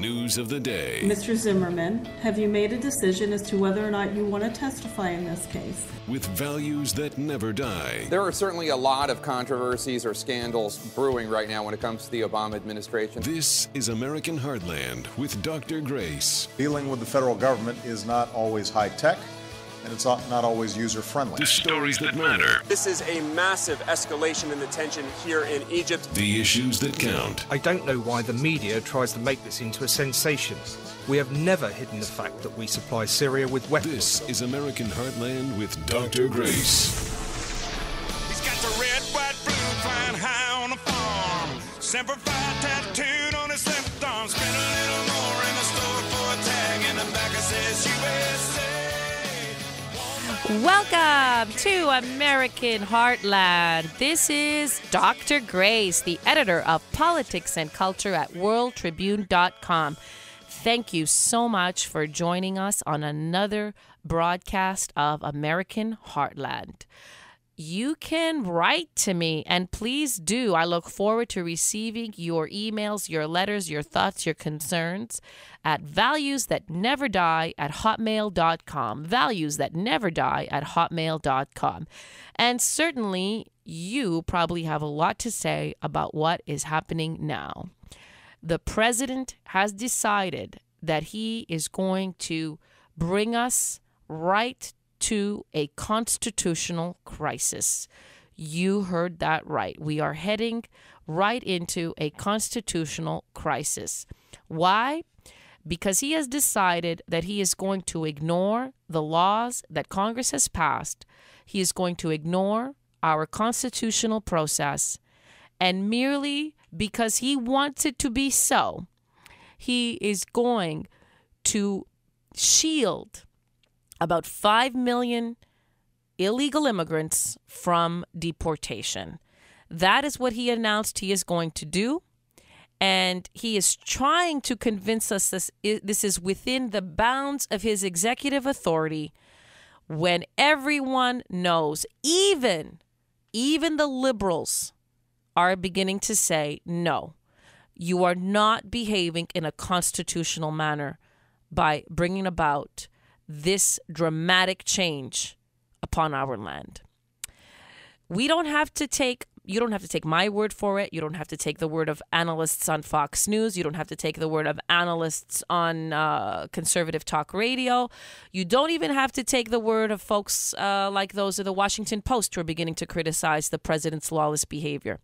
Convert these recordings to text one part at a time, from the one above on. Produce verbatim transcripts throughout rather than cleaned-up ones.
News of the day. Mister Zimmerman, have you made a decision as to whether or not you want to testify in this case? With values that never die. There are certainly a lot of controversies or scandals brewing right now when it comes to the Obama administration. This is American Heartland with Doctor Grace. Dealing with the federal government is not always high-tech, and it's not always user-friendly. The stories that matter. This is a massive escalation in the tension here in Egypt. The issues that count. I don't know why the media tries to make this into a sensation. We have never hidden the fact that we supply Syria with weapons. This is American Heartland with Doctor Grace. He's got the red, white, blue flying high on the farm. Semper Fi tattooed on his left arm. Spend a little more in the store for a tag. In the back it says U S A. Welcome to American Heartland. This is Doctor Grace, the editor of Politics and Culture at World Tribune dot com. Thank you so much for joining us on another broadcast of American Heartland. You can write to me, and please do. I look forward to receiving your emails, your letters, your thoughts, your concerns at values that never die at hotmail dot com. values that never die at hotmail dot com. And certainly, you probably have a lot to say about what is happening now. The president has decided that he is going to bring us right to to a constitutional crisis. You heard that right. We are heading right into a constitutional crisis. Why? Because he has decided that he is going to ignore the laws that Congress has passed. He is going to ignore our constitutional process. And merely because he wants it to be so, he is going to shield about five million illegal immigrants from deportation. That is what he announced he is going to do. And he is trying to convince us this is, this is within the bounds of his executive authority when everyone knows, even, even the liberals are beginning to say, no, you are not behaving in a constitutional manner by bringing about this dramatic change upon our land. We don't have to take, you don't have to take my word for it. You don't have to take the word of analysts on Fox News. You don't have to take the word of analysts on uh, conservative talk radio. You don't even have to take the word of folks uh, like those of the Washington Post who are beginning to criticize the president's lawless behavior.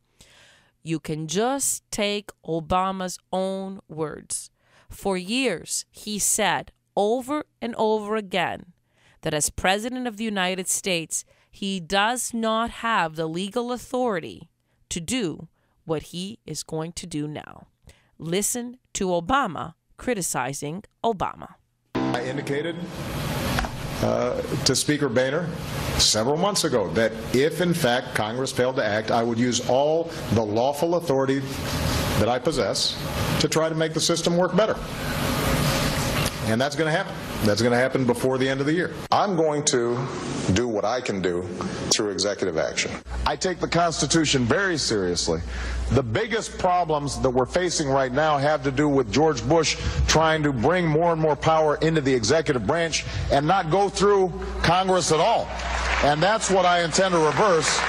You can just take Obama's own words. For years, he said, over and over again, that as president of the United States, he does not have the legal authority to do what he is going to do now. Listen to Obama criticizing Obama. I indicated uh, to Speaker Boehner several months ago that if, in fact, Congress failed to act, I would use all the lawful authority that I possess to try to make the system work better. And that's going to happen. That's going to happen before the end of the year. I'm going to do what I can do through executive action. I take the Constitution very seriously. The biggest problems that we're facing right now have to do with George Bush trying to bring more and more power into the executive branch and not go through Congress at all. And that's what I intend to reverse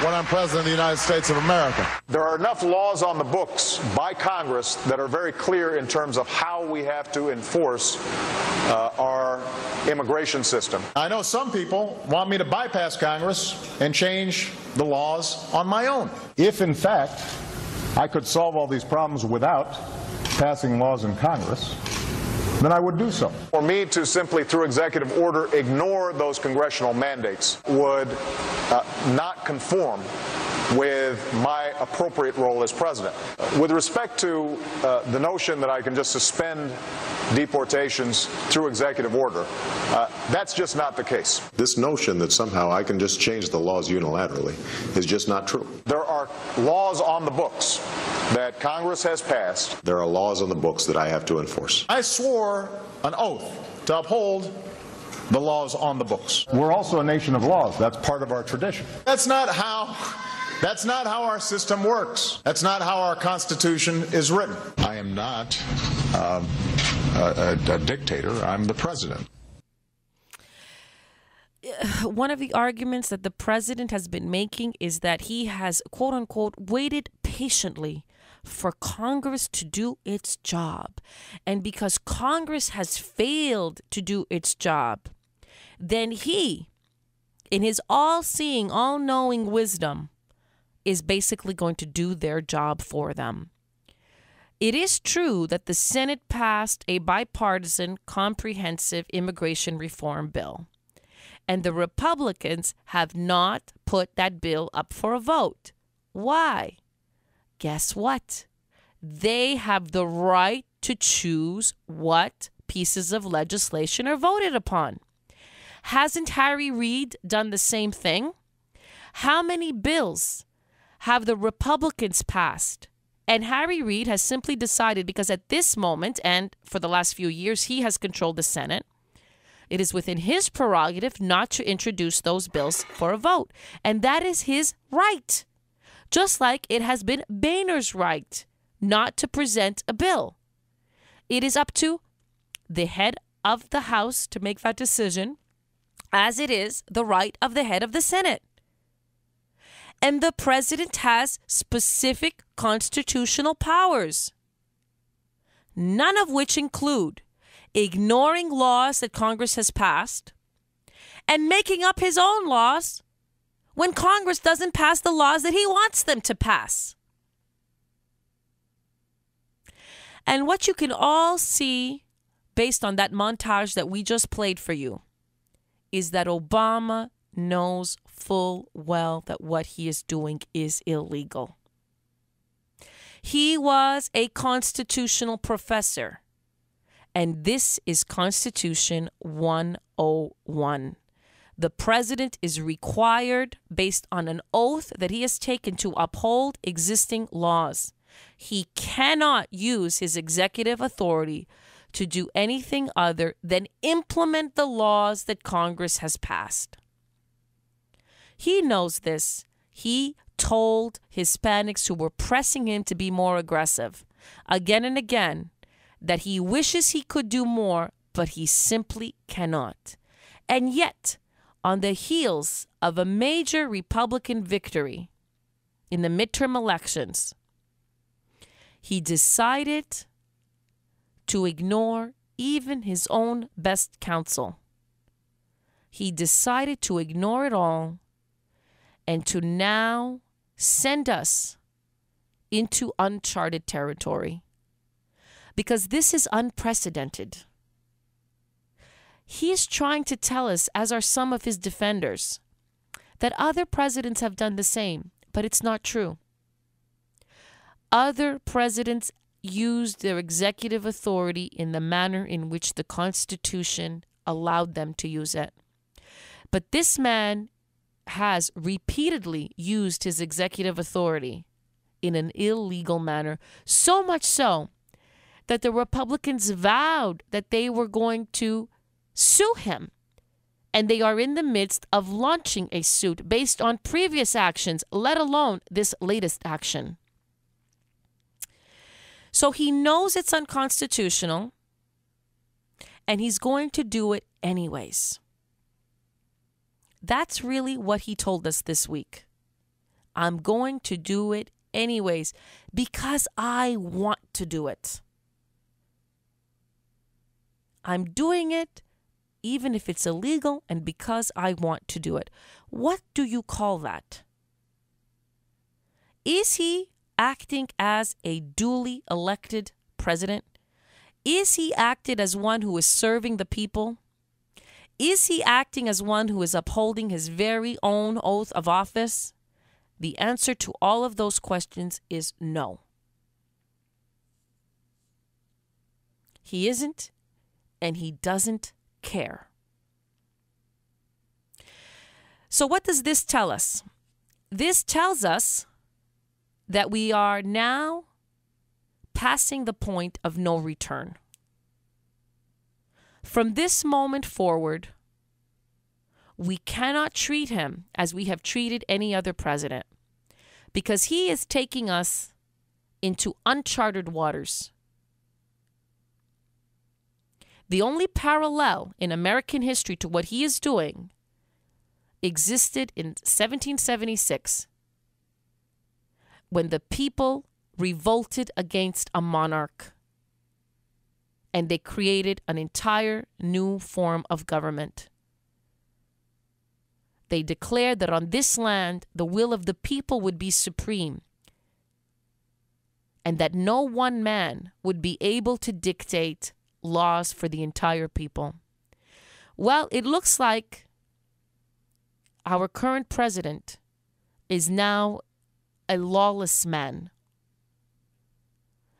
when I'm president of the United States of America. There are enough laws on the books by Congress that are very clear in terms of how we have to enforce uh, our immigration system. I know some people want me to bypass Congress and change the laws on my own. If, in fact, I could solve all these problems without passing laws in Congress, then I would do so. For me to simply, through executive order, ignore those congressional mandates would uh, not conform with my appropriate role as president. With respect to uh, the notion that I can just suspend deportations through executive order, uh, that's just not the case. This notion that somehow I can just change the laws unilaterally is just not true. There are laws on the books that Congress has passed. There are laws on the books that I have to enforce. I swore an oath to uphold the laws on the books. We're also a nation of laws. That's part of our tradition. That's not how That's not how our system works. That's not how our Constitution is written. I am not um, a, a, a dictator. I'm the president. One of the arguments that the president has been making is that he has, quote unquote, waited patiently for Congress to do its job. And because Congress has failed to do its job, then he, in his all-seeing, all-knowing wisdom, is basically going to do their job for them. It is true that the Senate passed a bipartisan, comprehensive immigration reform bill, and the Republicans have not put that bill up for a vote. Why? Guess what? They have the right to choose what pieces of legislation are voted upon. Hasn't Harry Reid done the same thing? How many bills have the Republicans passed? And Harry Reid has simply decided, because at this moment, and for the last few years, he has controlled the Senate, it is within his prerogative not to introduce those bills for a vote. And that is his right. Just like it has been Boehner's right not to present a bill. It is up to the head of the House to make that decision, as it is the right of the head of the Senate. And the president has specific constitutional powers, none of which include ignoring laws that Congress has passed and making up his own laws when Congress doesn't pass the laws that he wants them to pass. And what you can all see based on that montage that we just played for you is that Obama knows full well that what he is doing is illegal. He was a constitutional professor, and this is Constitution one oh one. The president is required, based on an oath that he has taken, to uphold existing laws. He cannot use his executive authority to do anything other than implement the laws that Congress has passed. He knows this. He told Hispanics who were pressing him to be more aggressive again and again that he wishes he could do more, but he simply cannot. And yet, on the heels of a major Republican victory in the midterm elections, he decided to ignore even his own best counsel. He decided to ignore it all and to now send us into uncharted territory, because this is unprecedented. He is trying to tell us, as are some of his defenders, that other presidents have done the same, but it's not true. Other presidents used their executive authority in the manner in which the Constitution allowed them to use it. But this man has repeatedly used his executive authority in an illegal manner, so much so that the Republicans vowed that they were going to sue him, and they are in the midst of launching a suit based on previous actions, let alone this latest action. So he knows it's unconstitutional, and he's going to do it anyways. That's really what he told us this week. I'm going to do it anyways because I want to do it. I'm doing it even if it's illegal, and because I want to do it. What do you call that? Is he acting as a duly elected president? Is he acting as one who is serving the people? Is he acting as one who is upholding his very own oath of office? The answer to all of those questions is no. He isn't, and he doesn't care. So what does this tell us? This tells us that we are now passing the point of no return. From this moment forward, we cannot treat him as we have treated any other president. because he is taking us into uncharted waters. The only parallel in American history to what he is doing existed in seventeen seventy-six when the people revolted against a monarch and they created an entire new form of government. They declared that on this land, the will of the people would be supreme and that no one man would be able to dictate laws for the entire people. Well, it looks like our current president is now a lawless man.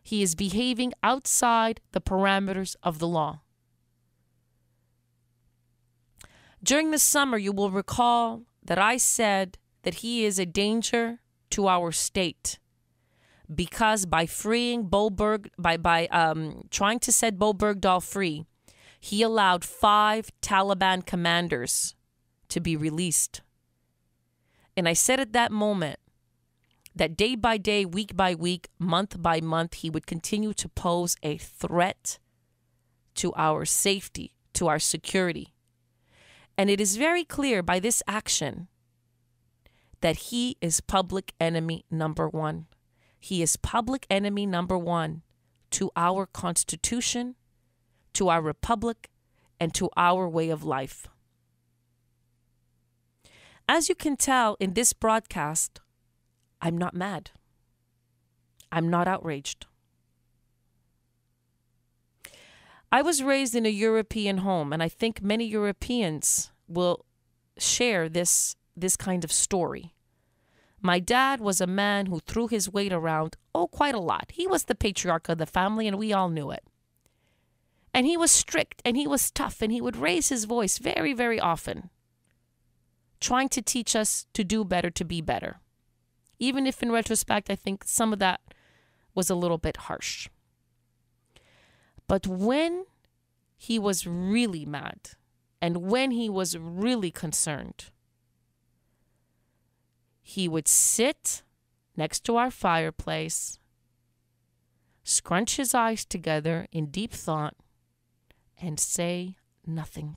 He is behaving outside the parameters of the law. During the summer, you will recall that I said that he is a danger to our state because by freeing Bowe Berg, by, by um, trying to set Bowe Bergdahl free, he allowed five Taliban commanders to be released. And I said at that moment that day by day, week by week, month by month, he would continue to pose a threat to our safety, to our security. And it is very clear by this action that he is public enemy number one. He is public enemy number one to our Constitution, to our republic, and to our way of life. As you can tell in this broadcast, I'm not mad. I'm not outraged. I was raised in a European home, and I think many Europeans will share this, this kind of story. My dad was a man who threw his weight around, oh, quite a lot. He was the patriarch of the family, and we all knew it. And he was strict, and he was tough, and he would raise his voice very, very often, trying to teach us to do better, to be better. Even if in retrospect, I think some of that was a little bit harsh. But when he was really mad and when he was really concerned, he would sit next to our fireplace, scrunch his eyes together in deep thought, and say nothing.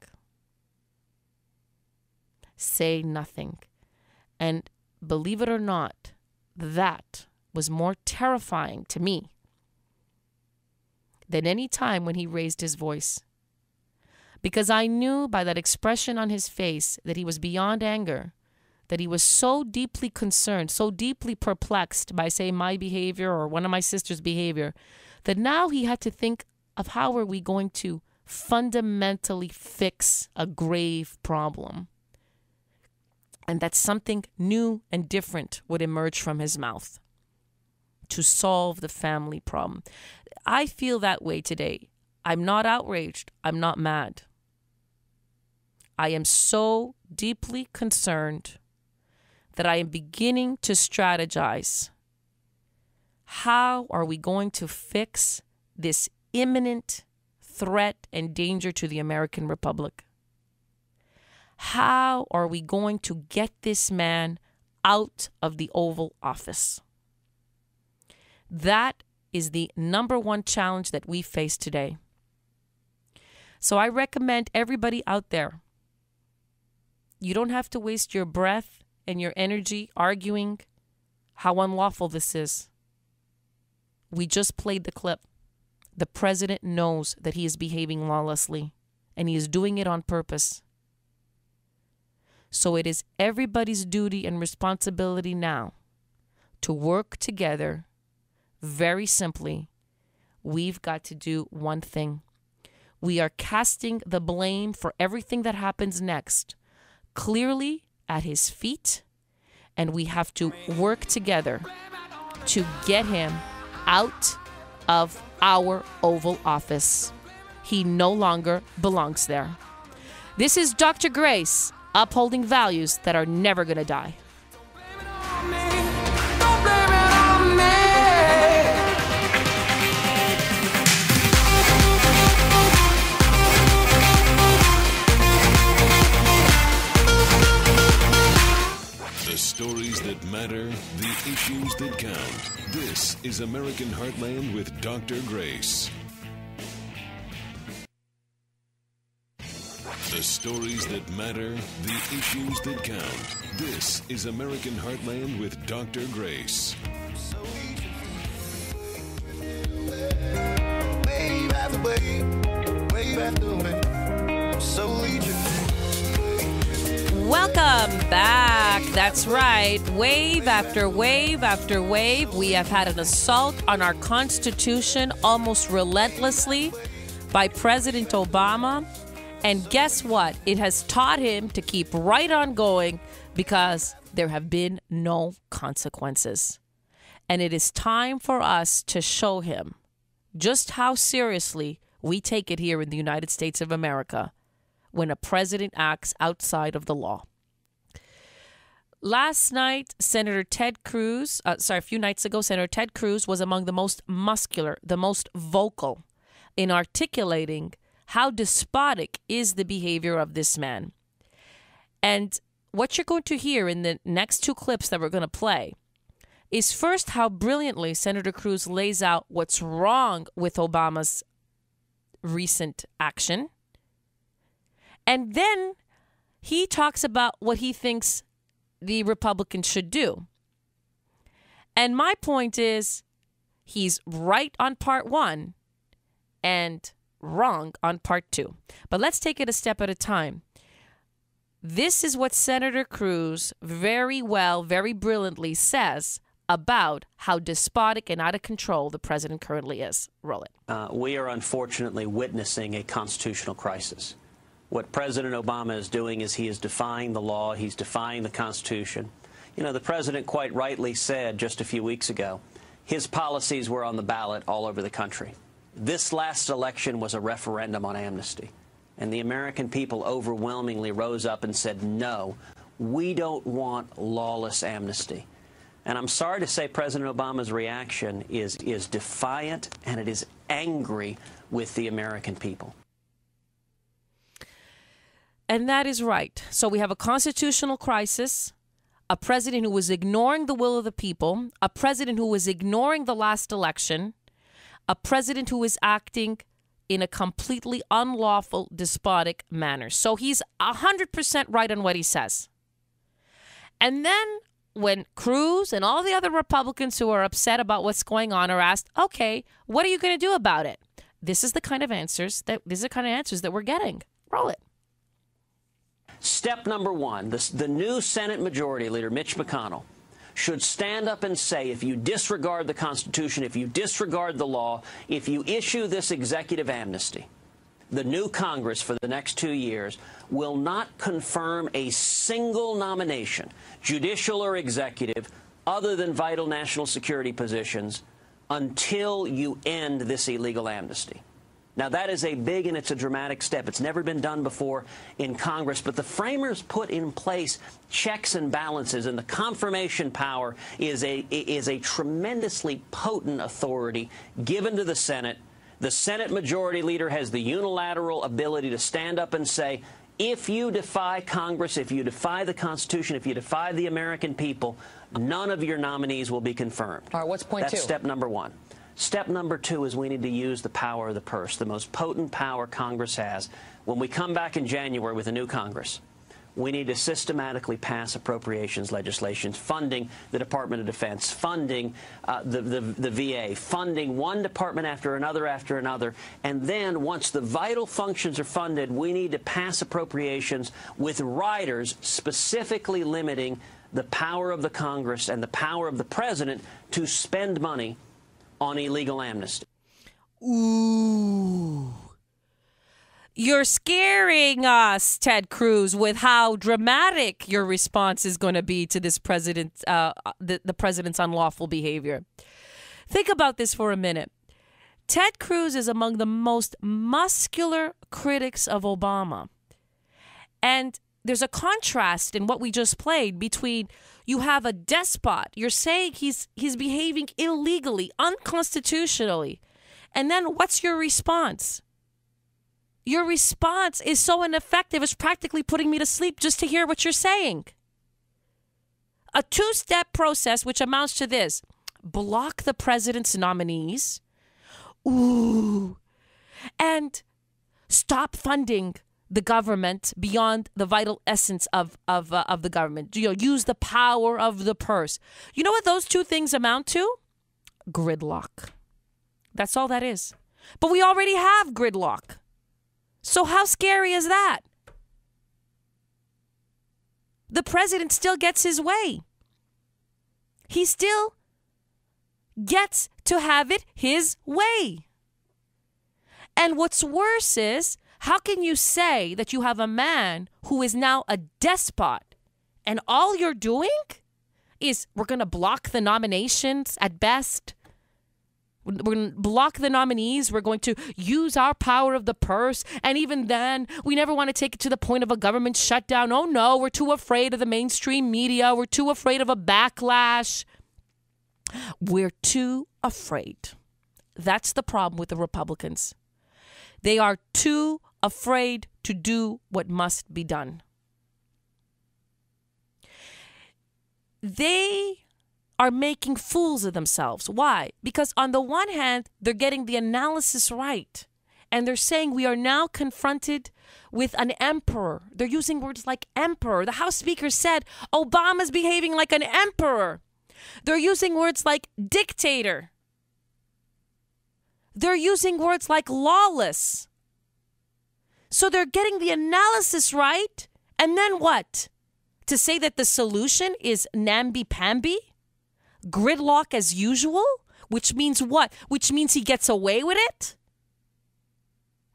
Say nothing. And believe it or not, that was more terrifying to me than any time when he raised his voice, because I knew by that expression on his face that he was beyond anger, that he was so deeply concerned, so deeply perplexed by, say, my behavior or one of my sister's behavior, that now he had to think of how are we going to fundamentally fix a grave problem, and that something new and different would emerge from his mouth to solve the family problem. I feel that way today. I'm not outraged. I'm not mad. I am so deeply concerned that I am beginning to strategize. How are we going to fix this imminent threat and danger to the American Republic? How are we going to get this man out of the Oval Office? That is the number one challenge that we face today. So I recommend everybody out there, you don't have to waste your breath and your energy arguing how unlawful this is. We just played the clip. The president knows that he is behaving lawlessly, and he is doing it on purpose. So it is everybody's duty and responsibility now to work together. Very simply, we've got to do one thing. We are casting the blame for everything that happens next clearly at his feet, and we have to work together to get him out of our Oval Office. He no longer belongs there. This is Doctor Grace, upholding values that are never going to die. Stories that matter, the issues that count. This is American Heartland with Doctor Grace. The stories that matter, the issues that count. This is American Heartland with Doctor Grace. Wave after wave, wave after wave. I'm so welcome back. That's right. Wave after wave after wave. We have had an assault on our Constitution almost relentlessly by President Obama. And guess what? It has taught him to keep right on going because there have been no consequences. And it is time for us to show him just how seriously we take it here in the United States of America when a president acts outside of the law. Last night, Senator Ted Cruz, uh, sorry, a few nights ago, Senator Ted Cruz was among the most muscular, the most vocal in articulating how despotic is the behavior of this man. And what you're going to hear in the next two clips that we're going to play is first how brilliantly Senator Cruz lays out what's wrong with Obama's recent action. And then he talks about what he thinks the Republicans should do. And my point is, he's right on part one and wrong on part two. But let's take it a step at a time. This is what Senator Cruz very well, very brilliantly says about how despotic and out of control the president currently is. Roll it. Uh, we are unfortunately witnessing a constitutional crisis. What President Obama is doing is he is defying the law. He's defying the Constitution. You know, the president quite rightly said just a few weeks ago, his policies were on the ballot all over the country. This last election was a referendum on amnesty. And the American people overwhelmingly rose up and said, no, we don't want lawless amnesty. And I'm sorry to say President Obama's reaction is, is defiant, and it is angry with the American people. And that is right. So we have a constitutional crisis, a president who was ignoring the will of the people, a president who was ignoring the last election, a president who is acting in a completely unlawful, despotic manner. So he's one hundred percent right on what he says. And then when Cruz and all the other Republicans who are upset about what's going on are asked, okay, what are you going to do about it? This is the kind of answers that, these are the kind of answers that we're getting. Roll it. Step number one, the, the new Senate Majority Leader, Mitch McConnell, should stand up and say, if you disregard the Constitution, if you disregard the law, if you issue this executive amnesty, the new Congress for the next two years will not confirm a single nomination, judicial or executive, other than vital national security positions, until you end this illegal amnesty. Now, that is a big and it's a dramatic step. It's never been done before in Congress, but the framers put in place checks and balances, and the confirmation power is a, is a tremendously potent authority given to the Senate. The Senate Majority Leader has the unilateral ability to stand up and say, if you defy Congress, if you defy the Constitution, if you defy the American people, none of your nominees will be confirmed. All right, what's point That's two? That's step number one. Step number two is we need to use the power of the purse, the most potent power Congress has. When we come back in January with a new Congress, we need to systematically pass appropriations legislation, funding the Department of Defense, funding uh, the, the, the V A, funding one department after another after another. And then once the vital functions are funded, we need to pass appropriations with riders specifically limiting the power of the Congress and the power of the president to spend money on illegal amnesty. Ooh. You're scaring us, Ted Cruz, with how dramatic your response is going to be to this president, uh, the, the president's unlawful behavior. Think about this for a minute. Ted Cruz is among the most muscular critics of Obama. And there's a contrast in what we just played between you have a despot, you're saying he's he's behaving illegally, unconstitutionally, and then what's your response? Your response is so ineffective, it's practically putting me to sleep just to hear what you're saying. a two-step process, which amounts to this. Block the president's nominees. Ooh. And stop funding the government beyond the vital essence of of uh, of the government. You know, use the power of the purse. You know what those two things amount to? Gridlock. That's all that is. But we already have gridlock. So how scary is that? The president still gets his way. He still gets to have it his way. And what's worse is, how can you say that you have a man who is now a despot and all you're doing is we're going to block the nominations at best? We're going to block the nominees. We're going to use our power of the purse. And even then, we never want to take it to the point of a government shutdown. Oh, no, we're too afraid of the mainstream media. We're too afraid of a backlash. We're too afraid. That's the problem with the Republicans. They are too afraid to do what must be done. They are making fools of themselves. Why? Because on the one hand, they're getting the analysis right. And they're saying we are now confronted with an emperor. They're using words like emperor. The House Speaker said Obama's behaving like an emperor. They're using words like dictator. They're using words like lawless. So they're getting the analysis right. And then what? To say that the solution is namby-pamby? Gridlock as usual? Which means what? Which means he gets away with it?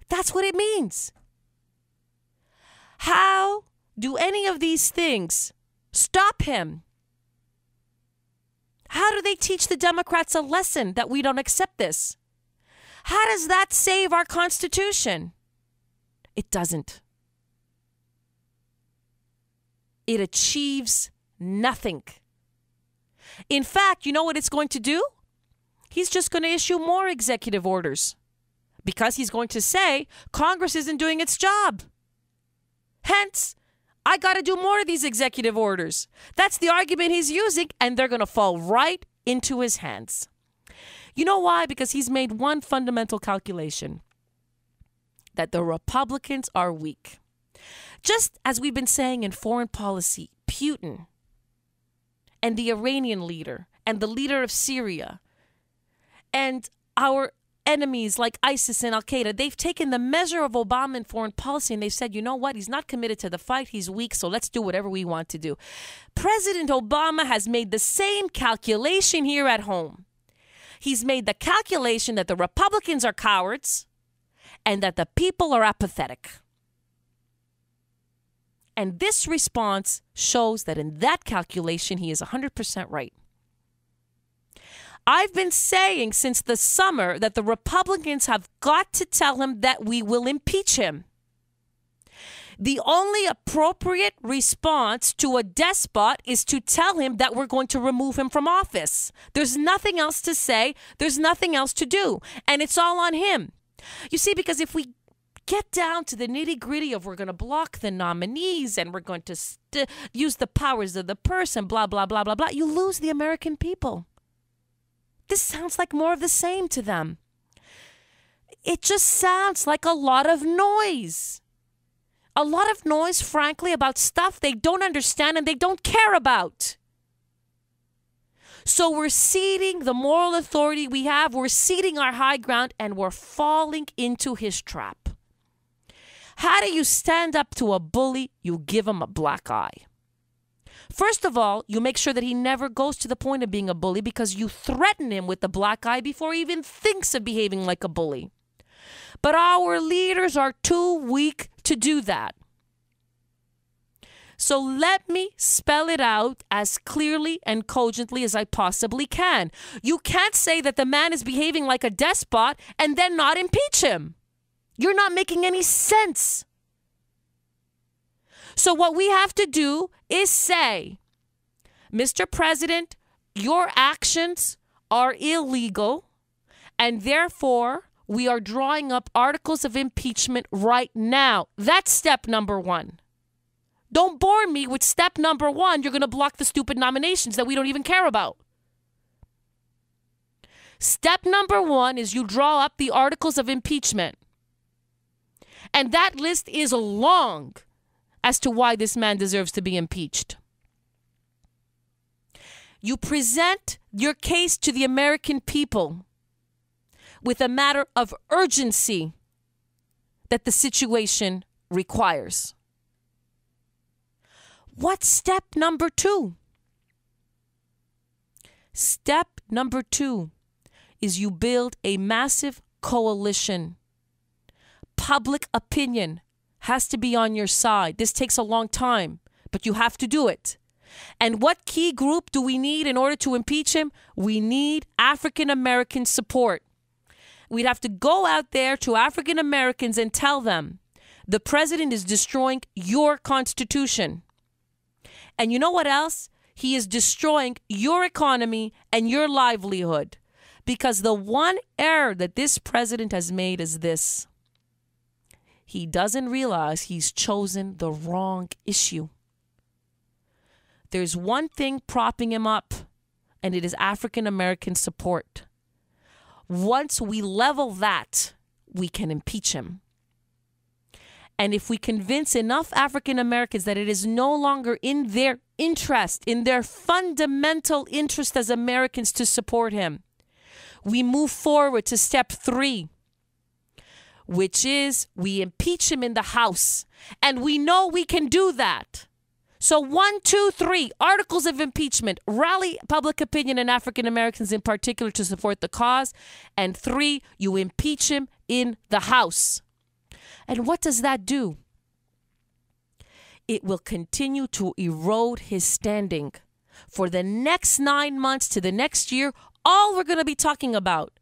That's what it means. How do any of these things stop him? How do they teach the Democrats a lesson that we don't accept this? How does that save our Constitution? It doesn't. It achieves nothing. In fact, you know what it's going to do? He's just going to issue more executive orders because he's going to say Congress isn't doing its job. Hence, I got to do more of these executive orders. That's the argument he's using, and they're going to fall right into his hands. You know why? Because he's made one fundamental calculation, that the Republicans are weak. Just as we've been saying in foreign policy, Putin and the Iranian leader and the leader of Syria and our enemies like ISIS and Al Qaeda, they've taken the measure of Obama in foreign policy and they've said, you know what, he's not committed to the fight, he's weak, so let's do whatever we want to do. President Obama has made the same calculation here at home. He's made the calculation that the Republicans are cowards and that the people are apathetic. And this response shows that in that calculation, he is one hundred percent right. I've been saying since the summer that the Republicans have got to tell him that we will impeach him. The only appropriate response to a despot is to tell him that we're going to remove him from office. There's nothing else to say. There's nothing else to do. And it's all on him. You see, because if we get down to the nitty-gritty of we're going to block the nominees and we're going to st- use the powers of the purse and blah, blah, blah, blah, blah, you lose the American people. This sounds like more of the same to them. It just sounds like a lot of noise. A lot of noise, frankly, about stuff they don't understand and they don't care about. So we're ceding the moral authority we have, we're ceding our high ground, and we're falling into his trap. How do you stand up to a bully? You give him a black eye. First of all, you make sure that he never goes to the point of being a bully because you threaten him with the black eye before he even thinks of behaving like a bully. But our leaders are too weak to do that. So let me spell it out as clearly and cogently as I possibly can. You can't say that the man is behaving like a despot and then not impeach him. You're not making any sense. So what we have to do is say, Mister President, your actions are illegal, and therefore we are drawing up articles of impeachment right now. That's step number one. Don't bore me with step number one. You're going to block the stupid nominations that we don't even care about. Step number one is you draw up the articles of impeachment. And that list is long as to why this man deserves to be impeached. You present your case to the American people with a matter of urgency that the situation requires. What's step number two? Step number two is you build a massive coalition. Public opinion has to be on your side. This takes a long time, but you have to do it. And what key group do we need in order to impeach him? We need African American support. We'd have to go out there to African Americans and tell them, the president is destroying your Constitution. And you know what else? He is destroying your economy and your livelihood. Because the one error that this president has made is this. He doesn't realize he's chosen the wrong issue. There's one thing propping him up, and it is African American support. Once we level that, we can impeach him. And if we convince enough African Americans that it is no longer in their interest, in their fundamental interest as Americans to support him, we move forward to step three, which is we impeach him in the House. And we know we can do that. So one, two, three, articles of impeachment, rally public opinion and African Americans in particular to support the cause. And three, you impeach him in the House. And what does that do? It will continue to erode his standing. For the next nine months to the next year, all we're going to be talking about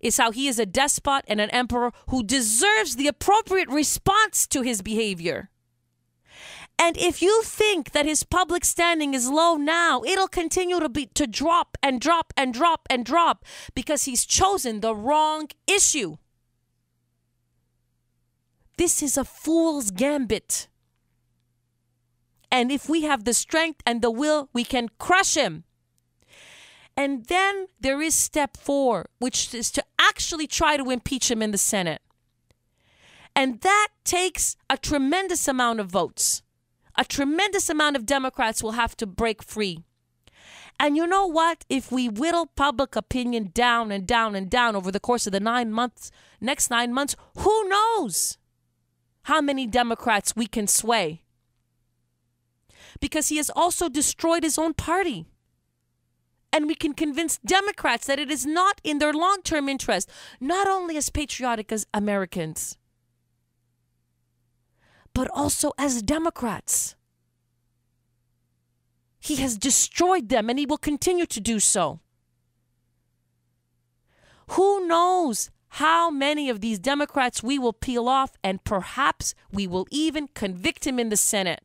is how he is a despot and an emperor who deserves the appropriate response to his behavior. And if you think that his public standing is low now, it'll continue to be to drop and drop and drop and drop because he's chosen the wrong issue. This is a fool's gambit. And if we have the strength and the will, we can crush him. And then there is step four, which is to actually try to impeach him in the Senate. And that takes a tremendous amount of votes. A tremendous amount of Democrats will have to break free. And you know what? If we whittle public opinion down and down and down over the course of the nine months, next nine months, who knows how many Democrats we can sway? Because he has also destroyed his own party. And we can convince Democrats that it is not in their long-term interest, not only as patriotic as Americans, but also as Democrats. He has destroyed them, and he will continue to do so. Who knows how many of these Democrats we will peel off, and perhaps we will even convict him in the Senate.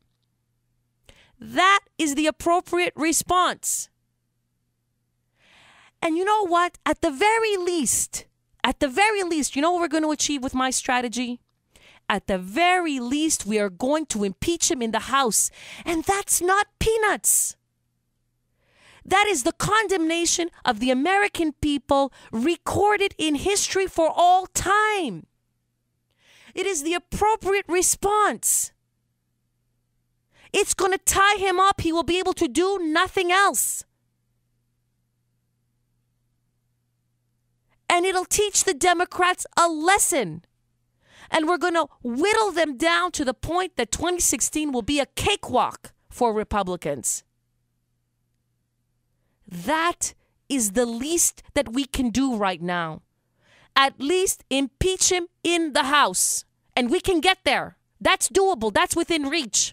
That is the appropriate response. And you know what? At the very least, at the very least, you know what we're going to achieve with my strategy? At the very least, we are going to impeach him in the House. And that's not peanuts. That is the condemnation of the American people recorded in history for all time. It is the appropriate response. It's going to tie him up. He will be able to do nothing else. And it'll teach the Democrats a lesson. And we're going to whittle them down to the point that twenty sixteen will be a cakewalk for Republicans. That is the least that we can do right now. At least impeach him in the House. And we can get there. That's doable. That's within reach.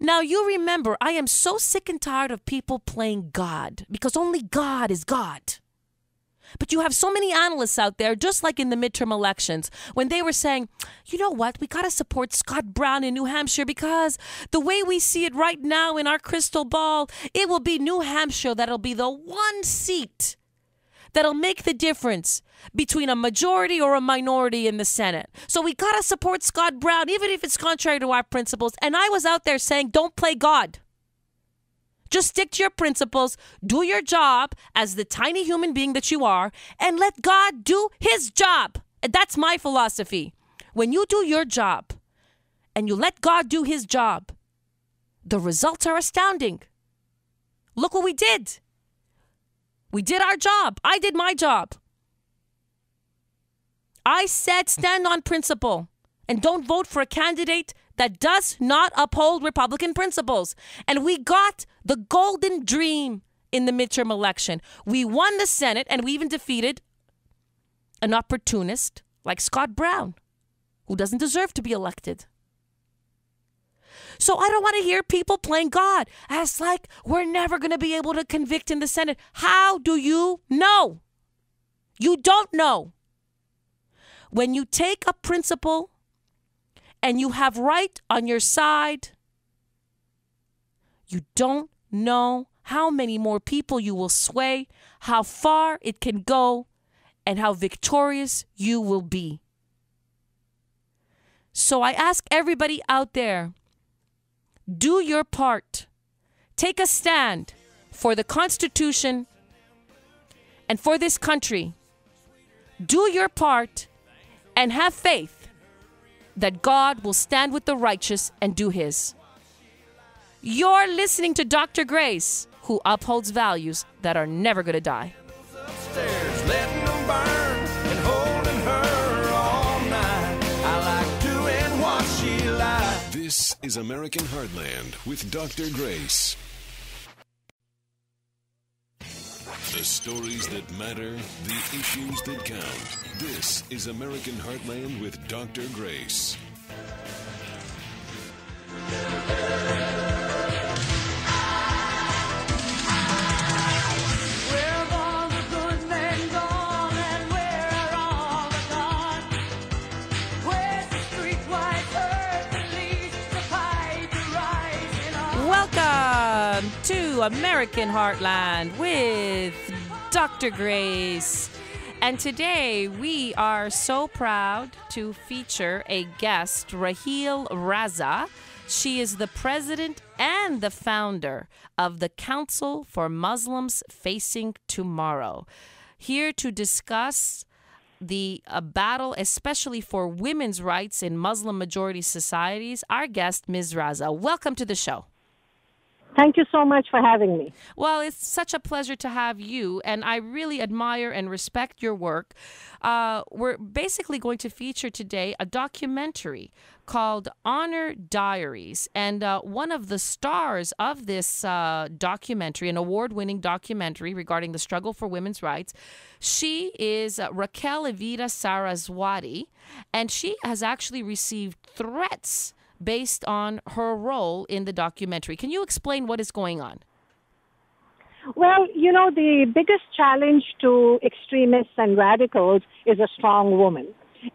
Now, you remember, I am so sick and tired of people playing God, because only God is God. But you have so many analysts out there, just like in the midterm elections, when they were saying, you know what, we got to support Scott Brown in New Hampshire because the way we see it right now in our crystal ball, it will be New Hampshire that'll be the one seat that'll make the difference between a majority or a minority in the Senate. So we got to support Scott Brown, even if it's contrary to our principles. And I was out there saying, don't play God. Just stick to your principles, do your job as the tiny human being that you are, and let God do his job. And that's my philosophy. When you do your job and you let God do his job, the results are astounding. Look what we did. We did our job. I did my job. I said stand on principle and don't vote for a candidate that does not uphold Republican principles. And we got the golden dream in the midterm election. We won the Senate, and we even defeated an opportunist like Scott Brown, who doesn't deserve to be elected. So I don't want to hear people playing God as like, we're never going to be able to convict in the Senate. How do you know? You don't know. When you take a principle and you have right on your side, you don't know how many more people you will sway, how far it can go, and how victorious you will be. So I ask everybody out there, do your part. Take a stand for the Constitution and for this country. Do your part and have faith that God will stand with the righteous and do his. You're listening to Doctor Grace, who upholds values that are never going to die. This is American Heartland with Doctor Grace. The stories that matter, the issues that count. This is American Heartland with Doctor Grace. Welcome to American Heartland with Doctor Grace. And today we are so proud to feature a guest, Raheel Raza. She is the president and the founder of the Council for Muslims Facing Tomorrow. Here to discuss the a battle, especially for women's rights in Muslim-majority societies, our guest, Miz Raza. Welcome to the show. Thank you so much for having me. Well, it's such a pleasure to have you, and I really admire and respect your work. Uh, we're basically going to feature today a documentary called Honor Diaries, and uh, one of the stars of this uh, documentary, an award-winning documentary regarding the struggle for women's rights, she is uh, Raquel Evita Saraswati, and she has actually received threats based on her role in the documentary. Can you explain what is going on? Well, you know, the biggest challenge to extremists and radicals is a strong woman.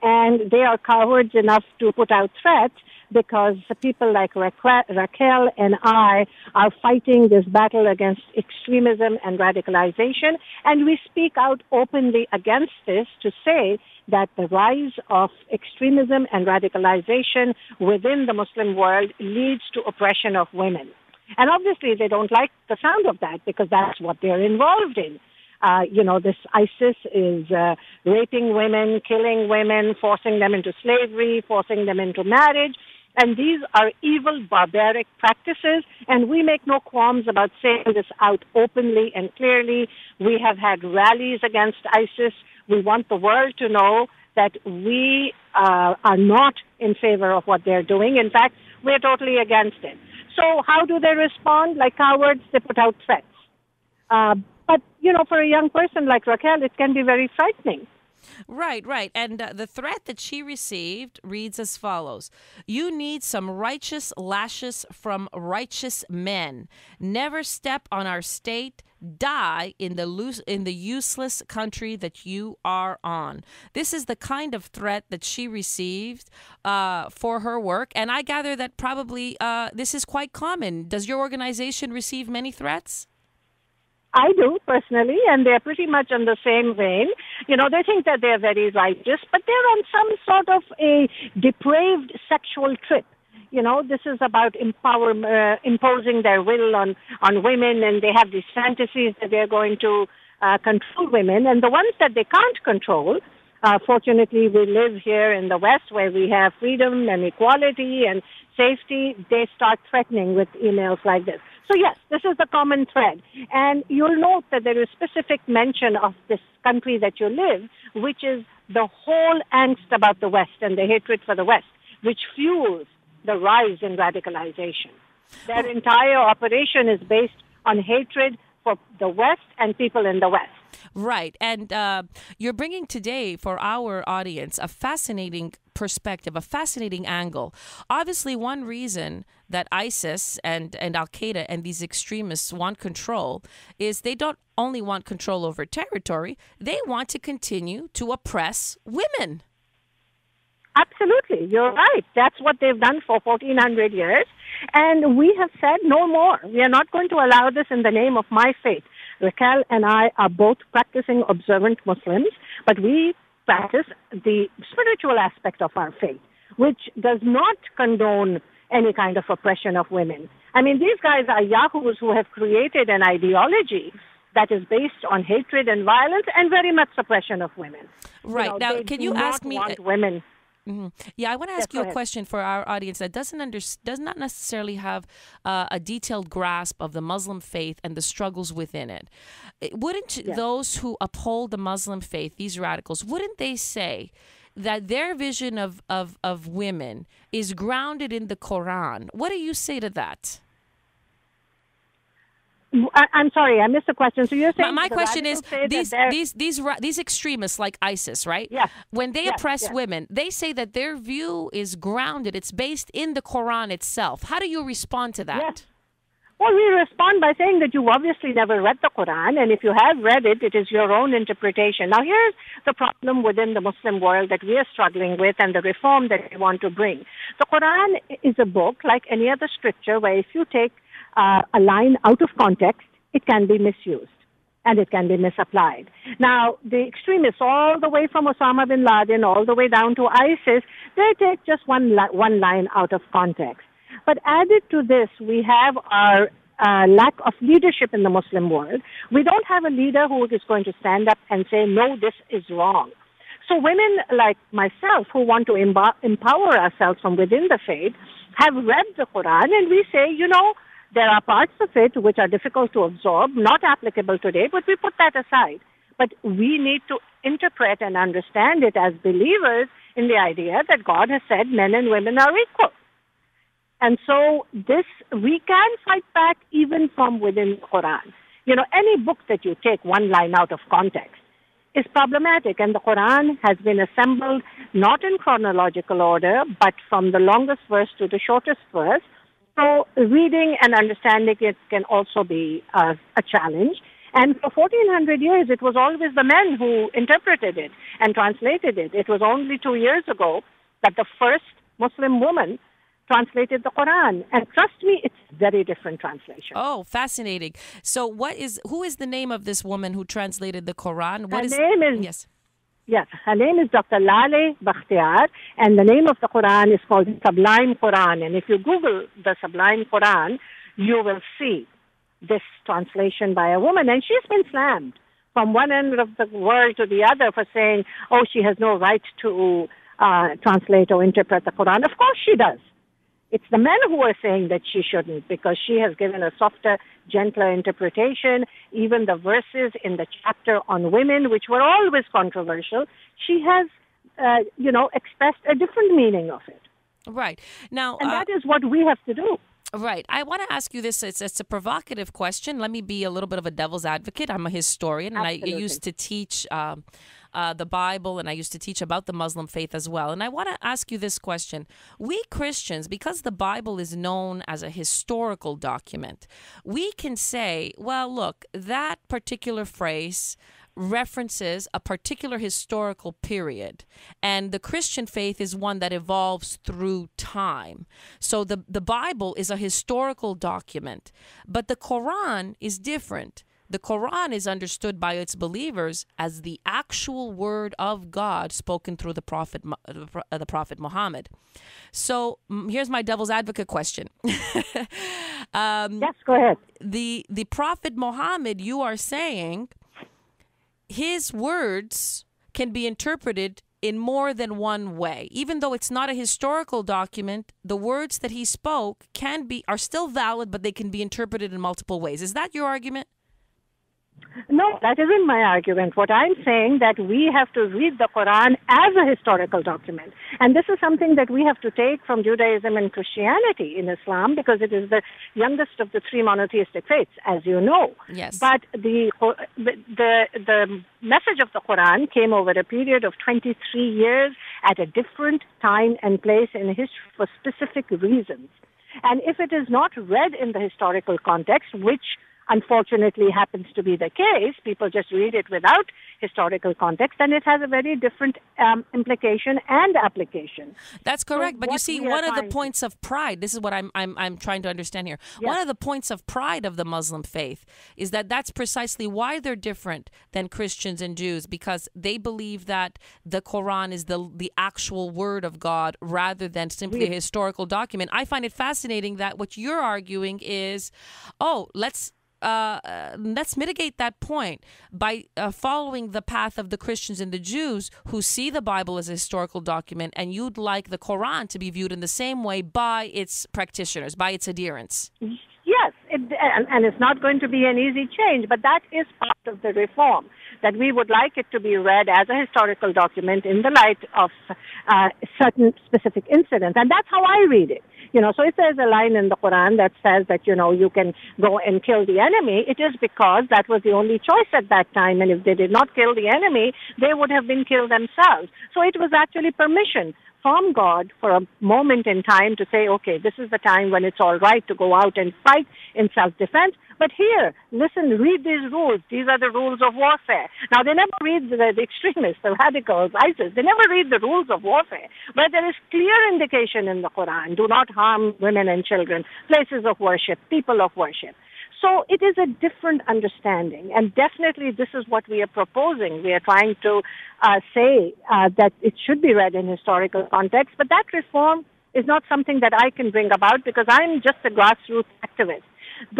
And they are cowards enough to put out threats because people like Raquel, Raquel and I are fighting this battle against extremism and radicalization. And we speak out openly against this to say that the rise of extremism and radicalization within the Muslim world leads to oppression of women. And obviously they don't like the sound of that because that's what they're involved in. Uh, you know, this ISIS is uh, raping women, killing women, forcing them into slavery, forcing them into marriage. And these are evil, barbaric practices, and we make no qualms about saying this out openly and clearly. We have had rallies against ISIS. We want the world to know that we uh, are not in favor of what they're doing. In fact, we're totally against it. So how do they respond? Like cowards, they put out threats. Uh, but, you know, for a young person like Raquel, it can be very frightening. Right, right. And uh, the threat that she received reads as follows. You need some righteous lashes from righteous men. Never step on our state. Die in the loose, in the useless country that you are on. This is the kind of threat that she received uh, for her work. And I gather that probably uh, this is quite common. Does your organization receive many threats? I do, personally, and they're pretty much on the same vein. You know, they think that they're very righteous, but they're on some sort of a depraved sexual trip. You know, this is about empower, uh, imposing their will on, on women, and they have these fantasies that they're going to uh, control women. And the ones that they can't control, uh, fortunately, we live here in the West where we have freedom and equality and safety, they start threatening with emails like this. So, yes, this is the common thread. And you'll note that there is specific mention of this country that you live, which is the whole angst about the West and the hatred for the West, which fuels the rise in radicalization. Their entire operation is based on hatred for the West and people in the West. Right. And uh, you're bringing today for our audience a fascinating perspective, a fascinating angle. Obviously, one reason that ISIS and, and Al Qaeda and these extremists want control is they don't only want control over territory, they want to continue to oppress women. Absolutely. You're right. That's what they've done for fourteen hundred years. And we have said no more. We are not going to allow this in the name of my faith. Raquel and I are both practicing observant Muslims, but we practice the spiritual aspect of our faith, which does not condone any kind of oppression of women. I mean, these guys are yahoos who have created an ideology that is based on hatred and violence and very much suppression of women. Right. You know, now, can you ask me... Want women. Mm-hmm. Yeah, I want to ask yes, you a ahead. question for our audience that doesn't under, does not necessarily have uh, a detailed grasp of the Muslim faith and the struggles within it. Wouldn't yes. those who uphold the Muslim faith, these radicals, wouldn't they say that their vision of, of, of women is grounded in the Quran? What do you say to that? I'm sorry, I missed the question. So you're saying my, my question is these these these these extremists like ISIS, right? Yeah. When they yes, oppress yes. women, they say that their view is grounded. It's based in the Quran itself. How do you respond to that? Yes. Well, we respond by saying that you obviously never read the Quran, and if you have read it, it is your own interpretation. Now, here's the problem within the Muslim world that we are struggling with and the reform that we want to bring. The Quran is a book like any other scripture where if you take Uh, a line out of context, it can be misused and it can be misapplied. Now, the extremists, all the way from Osama bin Laden, all the way down to ISIS, they take just one, li one line out of context. But added to this, we have our uh, lack of leadership in the Muslim world. We don't have a leader who is going to stand up and say, no, this is wrong. So women like myself who want to em empower ourselves from within the faith have read the Quran, and we say, you know, there are parts of it which are difficult to absorb, not applicable today, but we put that aside. But we need to interpret and understand it as believers in the idea that God has said men and women are equal. And so this, we can fight back even from within the Quran. You know, any book that you take one line out of context is problematic, and the Quran has been assembled not in chronological order, but from the longest verse to the shortest verse. So reading and understanding it can also be uh, a challenge. And for fourteen hundred years, it was always the men who interpreted it and translated it. It was only two years ago that the first Muslim woman translated the Quran. And trust me, it's a very different translation. Oh, fascinating. So what is, who is the name of this woman who translated the Quran? What her is, name is... Yes. Yes, her name is Doctor Lale Bakhtiar, and the name of the Quran is called Sublime Qur'an. And if you Google the Sublime Qur'an, you will see this translation by a woman. And she's been slammed from one end of the world to the other for saying, oh, she has no right to uh, translate or interpret the Quran. Of course she does. It's the men who are saying that she shouldn't, because she has given a softer, gentler interpretation. Even the verses in the chapter on women, which were always controversial, she has, uh, you know, expressed a different meaning of it. Right. Now, and that uh, is what we have to do. Right. I want to ask you this. It's, it's a provocative question. Let me be a little bit of a devil's advocate. I'm a historian, Absolutely. and I used to teach... Um, Uh, the Bible, and I used to teach about the Muslim faith as well. And I want to ask you this question. We Christians, because the Bible is known as a historical document, we can say, well, look, that particular phrase references a particular historical period, and the Christian faith is one that evolves through time. So the, the Bible is a historical document, but the Quran is different. The Quran is understood by its believers as the actual word of God spoken through the Prophet, the Prophet Muhammad. So here's my devil's advocate question. um, yes, go ahead. The, the Prophet Muhammad, you are saying his words can be interpreted in more than one way. Even though it's not a historical document, the words that he spoke can be are still valid, but they can be interpreted in multiple ways. Is that your argument? No, that isn't my argument. What I'm saying that we have to read the Quran as a historical document. And this is something that we have to take from Judaism and Christianity in Islam, because it is the youngest of the three monotheistic faiths, as you know. Yes. But the, the, the message of the Quran came over a period of twenty-three years at a different time and place in history for specific reasons. And if it is not read in the historical context, which unfortunately happens to be the case, people just read it without historical context, and it has a very different um, implication and application. That's correct. So but you see, one of the points of pride, this is what I'm, I'm, I'm trying to understand here. Yes. One of the points of pride of the Muslim faith is that that's precisely why they're different than Christians and Jews, because they believe that the Quran is the, the actual word of God rather than simply yes. a historical document. I find it fascinating that what you're arguing is, oh, let's Uh, let's mitigate that point by uh, following the path of the Christians and the Jews who see the Bible as a historical document, and you'd like the Quran to be viewed in the same way by its practitioners, by its adherents. Yes, it, and, and it's not going to be an easy change, but that is part of the reform, that we would like it to be read as a historical document in the light of uh, certain specific incidents, and that's how I read it. You know, so if there's a line in the Quran that says that, you know, you can go and kill the enemy, it is because that was the only choice at that time. And if they did not kill the enemy, they would have been killed themselves. So it was actually permission from God for a moment in time to say, okay, this is the time when it's all right to go out and fight in self-defense. But here, listen, read these rules. These are the rules of warfare. Now, they never read the, the extremists, the radicals, ISIS. They never read the rules of warfare. But there is clear indication in the Quran, do not harm women and children, places of worship, people of worship. So it is a different understanding, and definitely this is what we are proposing. We are trying to uh, say uh, that it should be read in historical context, but that reform is not something that I can bring about because I'm just a grassroots activist.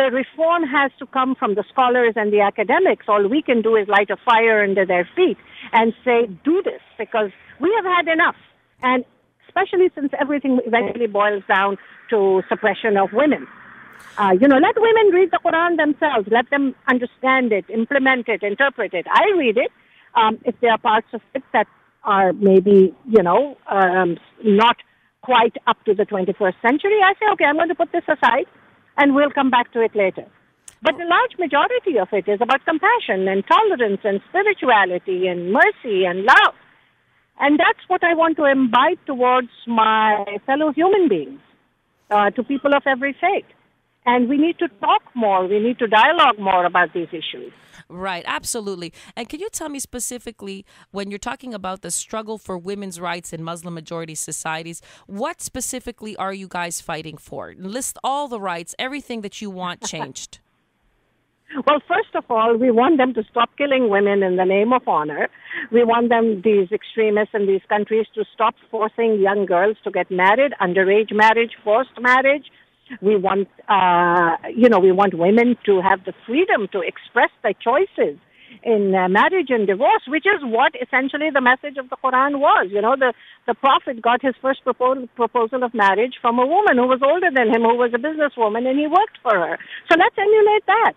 The reform has to come from the scholars and the academics. All we can do is light a fire under their feet and say, do this, because we have had enough, and especially since everything eventually boils down to suppression of women. Uh, you know, let women read the Quran themselves. Let them understand it, implement it, interpret it. I read it. Um, if there are parts of it that are maybe, you know, um, not quite up to the twenty-first century, I say, okay, I'm going to put this aside and we'll come back to it later. But the large majority of it is about compassion and tolerance and spirituality and mercy and love. And that's what I want to imbibe towards my fellow human beings, uh, to people of every faith. And we need to talk more. We need to dialogue more about these issues. Right, absolutely. And can you tell me specifically, when you're talking about the struggle for women's rights in Muslim-majority societies, what specifically are you guys fighting for? List all the rights, everything that you want changed. Well, first of all, we want them to stop killing women in the name of honor. We want them, these extremists in these countries, to stop forcing young girls to get married, underage marriage, forced marriage. We want, uh, you know, we want women to have the freedom to express their choices in uh, marriage and divorce, which is what essentially the message of the Quran was. You know, the, the Prophet got his first proposal, proposal of marriage from a woman who was older than him, who was a businesswoman, and he worked for her. So let's emulate that.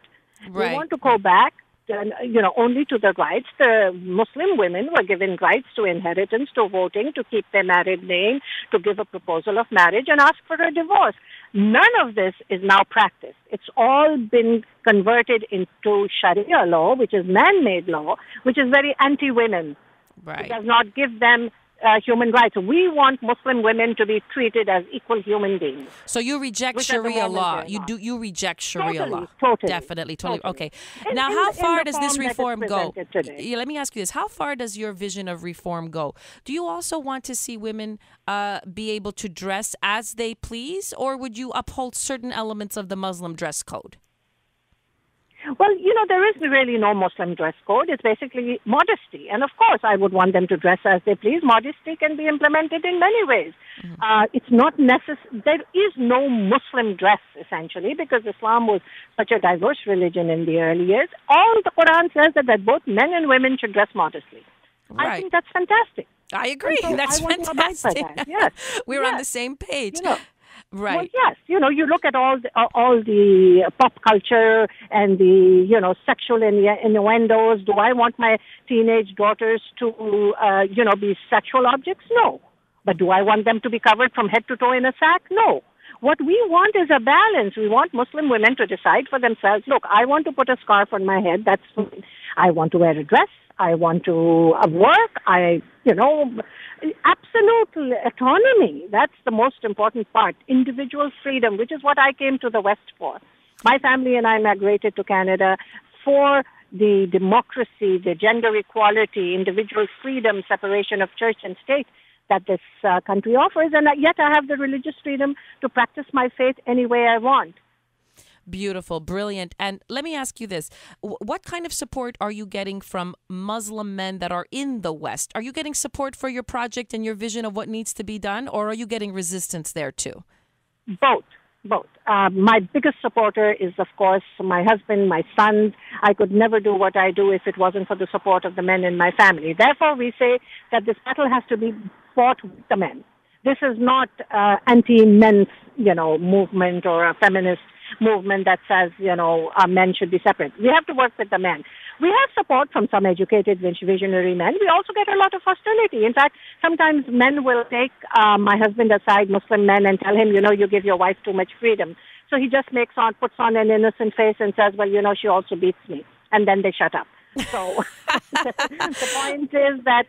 Right. We want to go back, to, you know, only to the rights. The Muslim women were given rights to inheritance, to voting, to keep their married name, to give a proposal of marriage and ask for a divorce. None of this is now practiced. It's all been converted into Sharia law, which is man-made law, which is very anti-women. Right. It does not give them uh, human rights. We want Muslim women to be treated as equal human beings. So you reject Sharia law. You do. You reject Sharia totally, law. Totally. Definitely. Totally. totally. Okay. In, now, in, how far does this reform go? Yeah, let me ask you this. How far does your vision of reform go? Do you also want to see women Uh, be able to dress as they please, or would you uphold certain elements of the Muslim dress code? Well, Well, you know, there is really no Muslim dress code. It's basically modesty. And of course, I would want them to dress as they please. Modesty can be implemented in many ways. Mm-hmm. Uh, it's not necess- there is no Muslim dress, essentially, because Islam was such a diverse religion in the early years. All the Quran says that, that both men and women should dress modestly. Right. I think that's fantastic. I agree. So that's I fantastic. That. Yes. We're yes. on the same page. You know, right. Well, yes. You know, you look at all the, uh, all the pop culture and the, you know, sexual innu- innuendos. Do I want my teenage daughters to, uh, you know, be sexual objects? No. But do I want them to be covered from head to toe in a sack? No. What we want is a balance. We want Muslim women to decide for themselves, look, I want to put a scarf on my head. That's fine. I want to wear a dress. I want to work. I, you know, absolute autonomy. That's the most important part. Individual freedom, which is what I came to the West for. My family and I migrated to Canada for the democracy, the gender equality, individual freedom, separation of church and state that this uh, country offers. And yet I have the religious freedom to practice my faith any way I want. Beautiful, brilliant. And let me ask you this. What kind of support are you getting from Muslim men that are in the West? Are you getting support for your project and your vision of what needs to be done, or are you getting resistance there too? Both, both. Uh, my biggest supporter is, of course, my husband, my son. I could never do what I do if it wasn't for the support of the men in my family. Therefore, we say that this battle has to be fought with the men. This is not uh, anti-men's, you know, movement or a feminist movement that says, you know, uh, men should be separate. We have to work with the men. We have support from some educated visionary men. We also get a lot of hostility. In fact, sometimes men will take uh, my husband aside, Muslim men, and tell him, you know, you give your wife too much freedom. So he just makes on, puts on an innocent face and says, well, you know, she also beats me. And then they shut up. So the point is that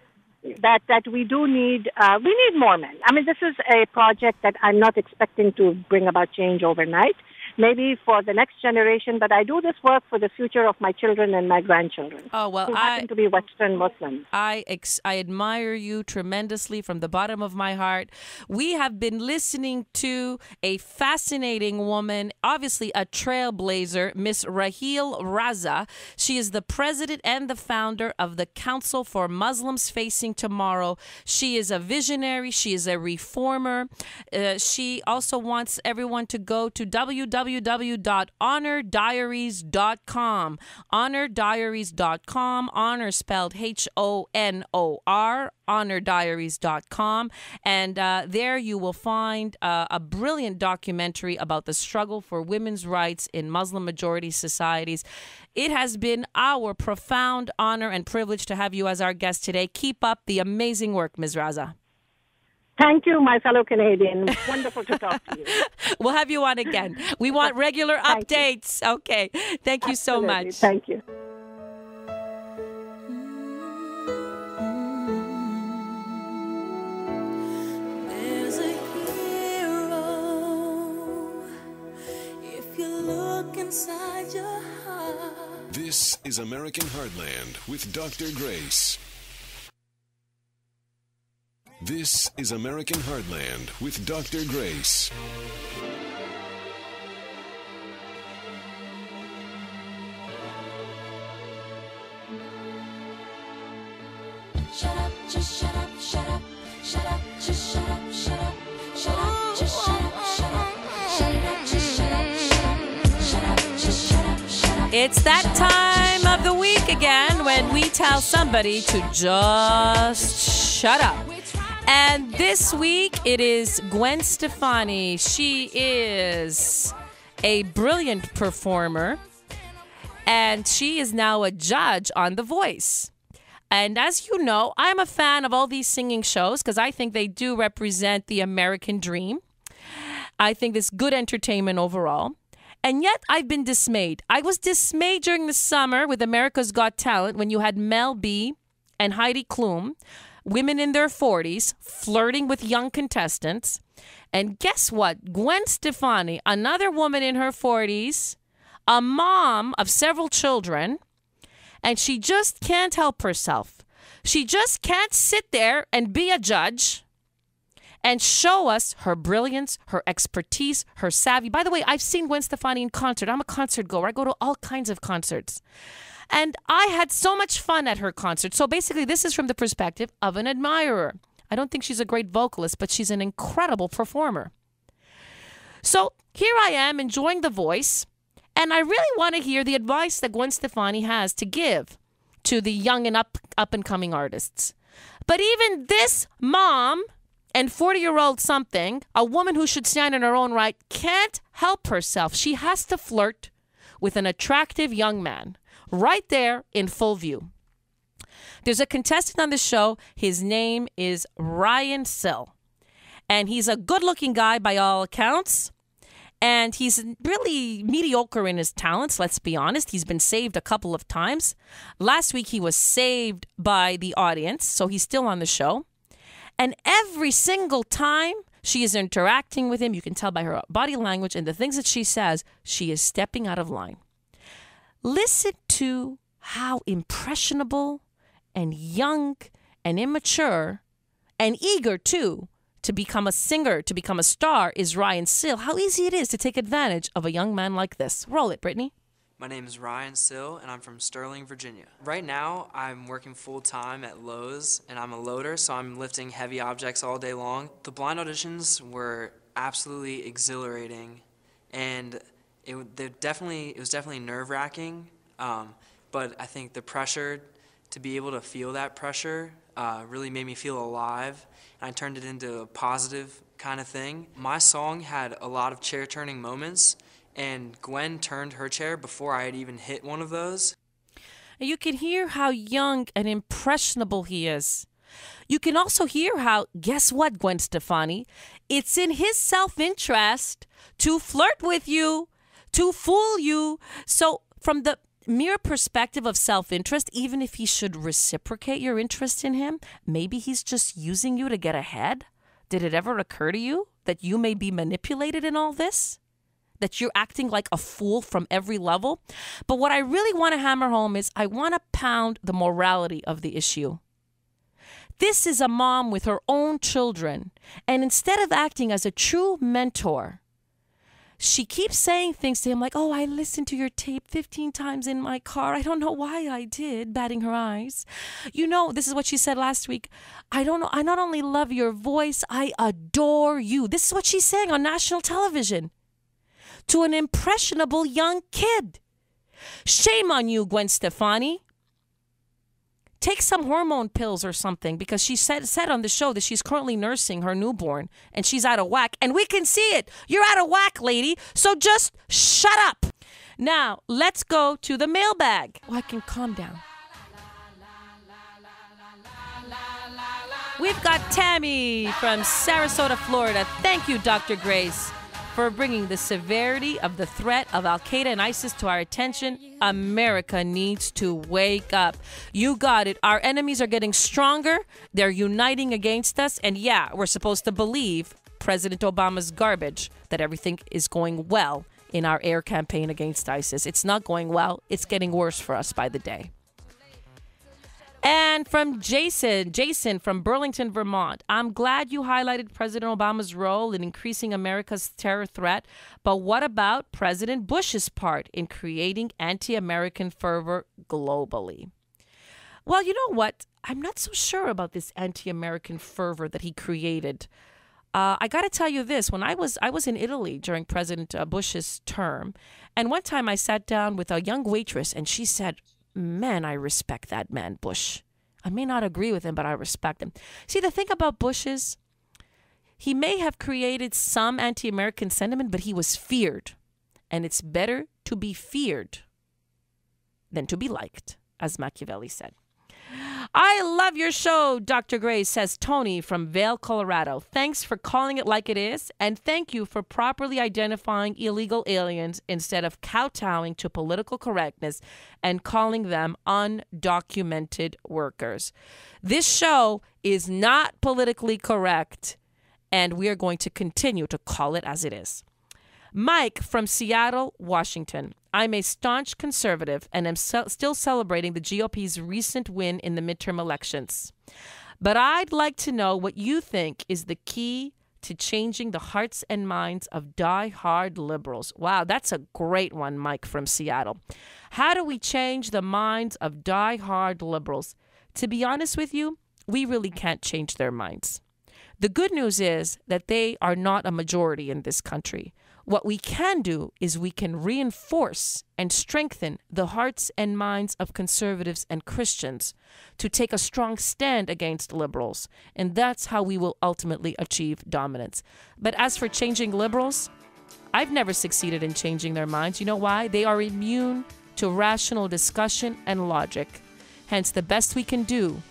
That that we do need, uh, we need more men. I mean, this is a project that I'm not expecting to bring about change overnight, maybe for the next generation, but I do this work for the future of my children and my grandchildren. Oh, well, who I happen to be Western Muslims. I, ex- I admire you tremendously from the bottom of my heart. We have been listening to a fascinating woman, obviously a trailblazer, Miss Raheel Raza. She is the president and the founder of the Council for Muslims Facing Tomorrow. She is a visionary. She is a reformer. Uh, she also wants everyone to go to w w w dot honor diaries dot com. honor diaries dot com. Honor spelled H O N O R. honor diaries dot com. And uh, there you will find uh, a brilliant documentary about the struggle for women's rights in Muslim majority societies. It has been our profound honor and privilege to have you as our guest today. Keep up the amazing work, Miz Raza. Thank you, my fellow Canadian. Wonderful to talk to you. We'll have you on again. We want regular updates. You. Okay. Thank you Absolutely. so much. Thank you. This is American Heartland with Doctor Grace. This is American Heartland with Doctor Grace. Shut up, just shut up, shut up, shut up, just shut up, shut up, shut up, just shut up, shut up, shut it up, just shut up, shut up, shut up, just shut up, shut up. It's that time of the week again when we tell somebody to just shut up. And this week, it is Gwen Stefani. She is a brilliant performer, and she is now a judge on The Voice. And as you know, I'm a fan of all these singing shows because I think they do represent the American dream. I think it's good entertainment overall. And yet, I've been dismayed. I was dismayed during the summer with America's Got Talent when you had Mel B and Heidi Klum, women in their forties, flirting with young contestants. And guess what? Gwen Stefani, another woman in her forties, a mom of several children, and she just can't help herself. She just can't sit there and be a judge and show us her brilliance, her expertise, her savvy. By the way, I've seen Gwen Stefani in concert. I'm a concert goer. I go to all kinds of concerts. And I had so much fun at her concert. So basically, this is from the perspective of an admirer. I don't think she's a great vocalist, but she's an incredible performer. So here I am enjoying The Voice, and I really want to hear the advice that Gwen Stefani has to give to the young and up, up and coming artists. But even this mom and forty-year-old something, a woman who should stand in her own right, can't help herself. She has to flirt with an attractive young man right there in full view. There's a contestant on the show. His name is Ryan Sill, and he's a good-looking guy by all accounts. And he's really mediocre in his talents, let's be honest. He's been saved a couple of times. Last week, he was saved by the audience, so he's still on the show. And every single time she is interacting with him, you can tell by her body language and the things that she says, she is stepping out of line. Listen to how impressionable and young and immature and eager, too, to become a singer, to become a star, is Ryan Sill. How easy it is to take advantage of a young man like this. Roll it, Brittany. My name is Ryan Sill, and I'm from Sterling, Virginia. Right now, I'm working full-time at Lowe's, and I'm a loader, so I'm lifting heavy objects all day long. The blind auditions were absolutely exhilarating, and it, they definitely, it was definitely nerve-wracking, um, but I think the pressure, to be able to feel that pressure, Uh, really made me feel alive, and I turned it into a positive kind of thing. My song had a lot of chair-turning moments, and Gwen turned her chair before I had even hit one of those. You can hear how young and impressionable he is. You can also hear how, guess what, Gwen Stefani? It's in his self-interest to flirt with you, to fool you. So from the mere perspective of self-interest, even if he should reciprocate your interest in him, maybe he's just using you to get ahead. Did it ever occur to you that you may be manipulated in all this? That you're acting like a fool from every level? But what I really want to hammer home is I want to pound the morality of the issue. This is a mom with her own children, and instead of acting as a true mentor, she keeps saying things to him like, oh, I listened to your tape fifteen times in my car. I don't know why I did, batting her eyes. You know, this is what she said last week. I don't know. I not only love your voice, I adore you. This is what she's saying on national television to an impressionable young kid. Shame on you, Gwen Stefani. Take some hormone pills or something, because she said, said on the show that she's currently nursing her newborn and she's out of whack. And we can see it. You're out of whack, lady. So just shut up. Now, let's go to the mailbag. Oh, I can calm down. We've got Tammy from Sarasota, Florida. Thank you, Doctor Grace, for bringing the severity of the threat of Al Qaeda and ISIS to our attention. America needs to wake up. You got it. Our enemies are getting stronger. They're uniting against us. And yeah, we're supposed to believe President Obama's garbage that everything is going well in our air campaign against ISIS. It's not going well. It's getting worse for us by the day. And from Jason, Jason from Burlington, Vermont. I'm glad you highlighted President Obama's role in increasing America's terror threat, but what about President Bush's part in creating anti-American fervor globally? Well, you know what? I'm not so sure about this anti-American fervor that he created. Uh, I got to tell you this, when I was I was in Italy during President uh, Bush's term, and one time I sat down with a young waitress and she said, man, I respect that man, Bush. I may not agree with him, but I respect him. See, the thing about Bush is he may have created some anti-American sentiment, but he was feared. And it's better to be feared than to be liked, as Machiavelli said. I love your show, Doctor Gray, says Tony from Vail, Colorado. Thanks for calling it like it is, and thank you for properly identifying illegal aliens instead of kowtowing to political correctness and calling them undocumented workers. This show is not politically correct, and we are going to continue to call it as it is. Mike from Seattle, Washington. I'm a staunch conservative and am still celebrating the G O P's recent win in the midterm elections. But I'd like to know what you think is the key to changing the hearts and minds of die-hard liberals. Wow, that's a great one, Mike from Seattle. How do we change the minds of die-hard liberals? To be honest with you, we really can't change their minds. The good news is that they are not a majority in this country. What we can do is we can reinforce and strengthen the hearts and minds of conservatives and Christians to take a strong stand against liberals. And that's how we will ultimately achieve dominance. But as for changing liberals, I've never succeeded in changing their minds. You know why? They are immune to rational discussion and logic. Hence, the best we can do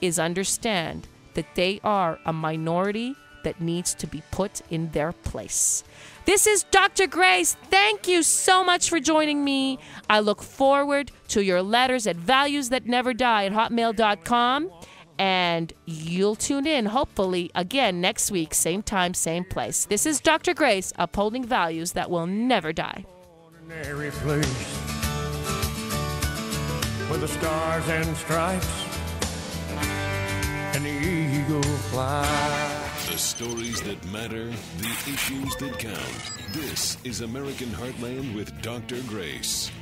is understand that they are a minority that needs to be put in their place. This is Doctor Grace. Thank you so much for joining me. I look forward to your letters at values that never die at hotmail dot com. And you'll tune in, hopefully, again next week, same time, same place. This is Doctor Grace, upholding values that will never die. Ordinary place with the stars and stripes and the eagle flies. The stories that matter, the issues that count. This is American Heartland with Doctor Grace.